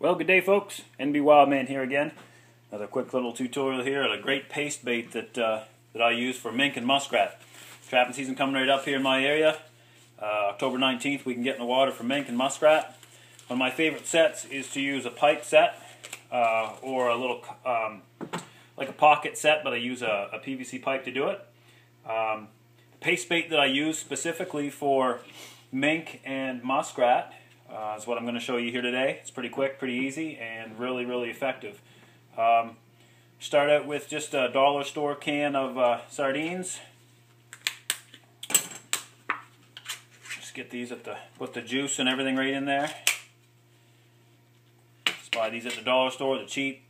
Well, good day, folks. NB Wildman here again. Another quick little tutorial here on a great paste bait that I use for mink and muskrat. Trapping season coming right up here in my area. October 19th, we can get in the water for mink and muskrat. One of my favorite sets is to use a pipe set or a little like a pocket set, but I use a PVC pipe to do it. The paste bait that I use specifically for mink and muskrat is what I'm going to show you here today. It's pretty quick, pretty easy, and really, really effective. Start out with just a dollar store can of sardines. Just get these at the, put the juice and everything right in there. Just buy these at the dollar store, they're cheap.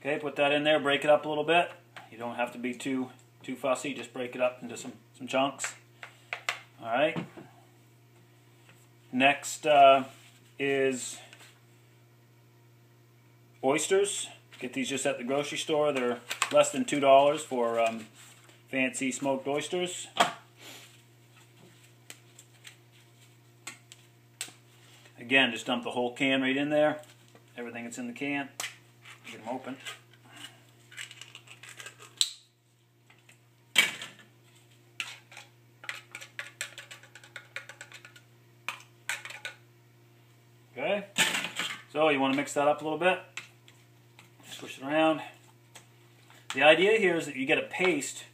Okay, put that in there, break it up a little bit. You don't have to be too fussy, just break it up into some chunks. Alright. Next is oysters. Get these just at the grocery store. They're less than $2 for fancy smoked oysters. Again, just dump the whole can right in there. Everything that's in the can. Get them open. Okay, so you want to mix that up a little bit, swish it around. The idea here is that you get a paste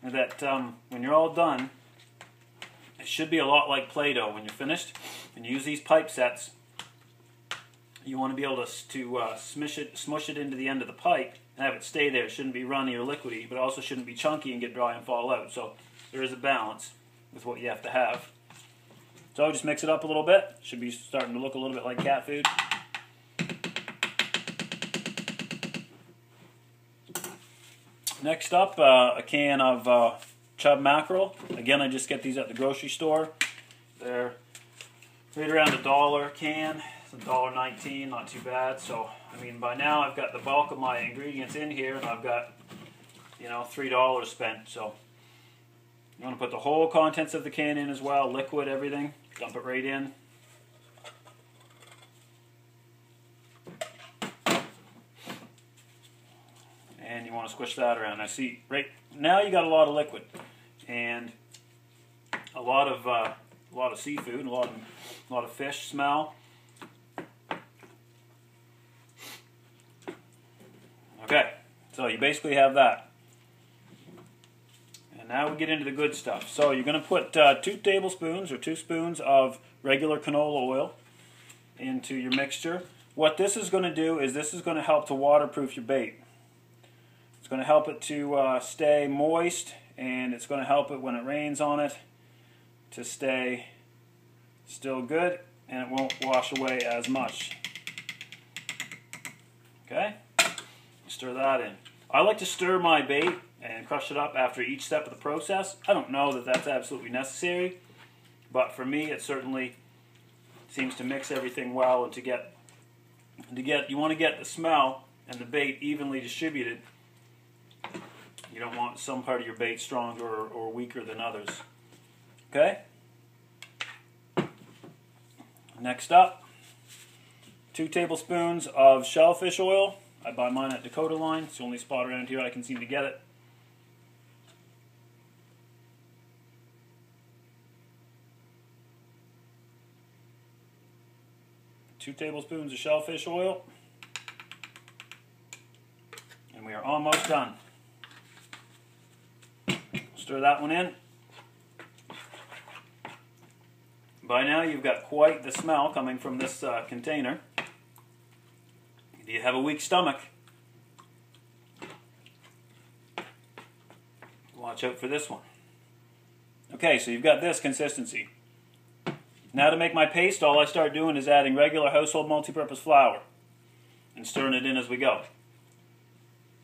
that when you're all done, it should be a lot like Play-Doh. When you're finished and you use these pipe sets, you want to be able to smush it into the end of the pipe and have it stay there. It shouldn't be runny or liquidy, but it also shouldn't be chunky and get dry and fall out. So there is a balance with what you have to have. So just mix it up a little bit. Should be starting to look a little bit like cat food. Next up, a can of chub mackerel. Again, I just get these at the grocery store. They're right around $1 can. It's $1.19, not too bad. So, I mean, by now I've got the bulk of my ingredients in here, and I've got, you know, $3 spent. So you want to put the whole contents of the can in as well, liquid, everything. Dump it right in. And you want to squish that around. I see, right now you got a lot of liquid and a lot of seafood, a lot of fish smell. Okay, so you basically have that. Now we get into the good stuff. So you're going to put 2 tablespoons of regular canola oil into your mixture. What this is going to do is this is going to help to waterproof your bait. It's going to help it to stay moist, and it's going to help it when it rains on it to stay still good, and it won't wash away as much. Okay? Stir that in. I like to stir my bait and crush it up after each step of the process. I don't know that that's absolutely necessary, but for me it certainly seems to mix everything well, and you want to get the smell and the bait evenly distributed. You don't want some part of your bait stronger or weaker than others. Okay? Next up, 2 tablespoons of shellfish oil. I buy mine at Dakota Line. It's the only spot around here I can seem to get it. Two tablespoons of shellfish oil, and we are almost done. Stir that one in. By now you've got quite the smell coming from this container. Do you have a weak stomach? Watch out for this one. Okay, so you've got this consistency. Now to make my paste, all I start doing is adding regular household multipurpose flour and stirring it in as we go.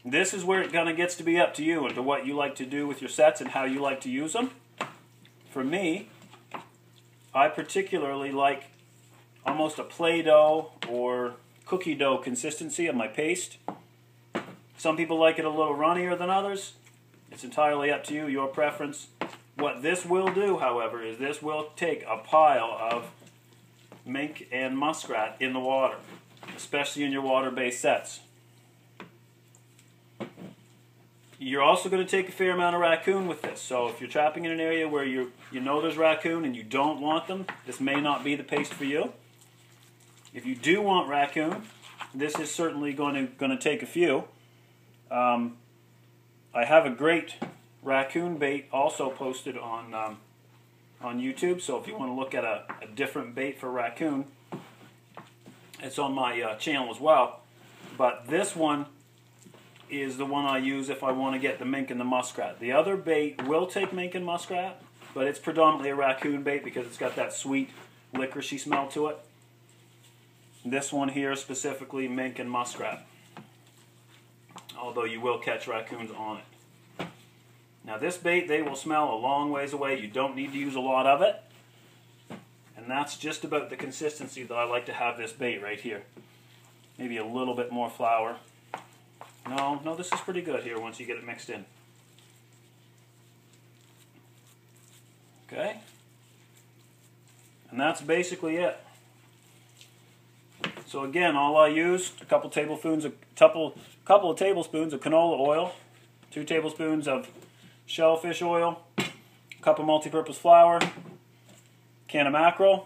This is where it kind of gets to be up to you and to what you like to do with your sets and how you like to use them. For me, I particularly like almost a Play-Doh or cookie dough consistency of my paste. Some people like it a little runnier than others. It's entirely up to you, your preference. What this will do, however, is this will take a pile of mink and muskrat in the water, especially in your water-based sets. You're also going to take a fair amount of raccoon with this, so if you're trapping in an area where you know there's raccoon and you don't want them, this may not be the paste for you. If you do want raccoon, this is certainly going to take a few. I have a great raccoon bait also posted on YouTube, so if you want to look at a different bait for raccoon, it's on my channel as well. But this one is the one I use if I want to get the mink and the muskrat. The other bait will take mink and muskrat, but it's predominantly a raccoon bait because it's got that sweet licoricey smell to it. This one here specifically mink and muskrat, although you will catch raccoons on it. Now this bait, they will smell a long ways away. You don't need to use a lot of it. And that's just about the consistency that I like to have this bait right here. Maybe a little bit more flour. No, this is pretty good here once you get it mixed in. Okay. And that's basically it. So again, all I used, a couple of tablespoons of canola oil, 2 tablespoons of shellfish oil, a cup of multi-purpose flour, can of mackerel,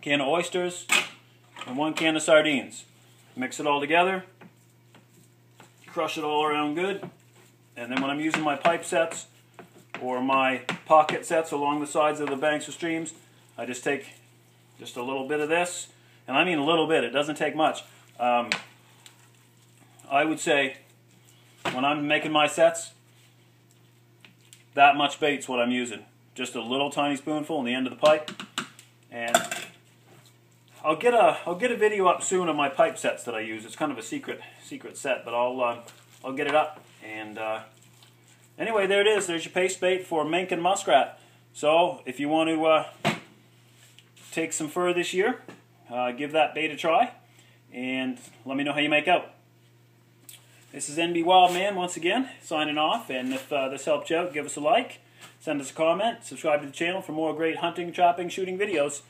can of oysters, and 1 can of sardines. Mix it all together, crush it all around good, and then when I'm using my pipe sets or my pocket sets along the sides of the banks or streams, I just take just a little bit of this. And I mean a little bit, it doesn't take much. I would say when I'm making my sets, that much bait's what I'm using. Just a little tiny spoonful on the end of the pipe. And I'll get a video up soon of my pipe sets that I use. It's kind of a secret set, but I'll get it up. And anyway, there it is. There's your paste bait for mink and muskrat. So if you want to take some fur this year, give that bait a try, and let me know how you make out. This is NB Wildman once again, signing off, and if this helped you out, give us a like, send us a comment, subscribe to the channel for more great hunting, trapping, shooting videos.